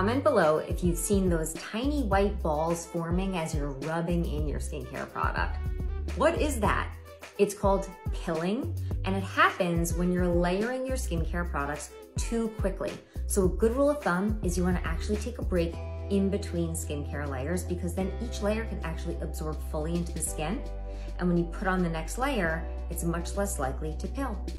Comment below if you've seen those tiny white balls forming as you're rubbing in your skincare product. What is that? It's called pilling, and it happens when you're layering your skincare products too quickly. So a good rule of thumb is you want to actually take a break in between skincare layers, because then each layer can actually absorb fully into the skin. And when you put on the next layer, it's much less likely to pill.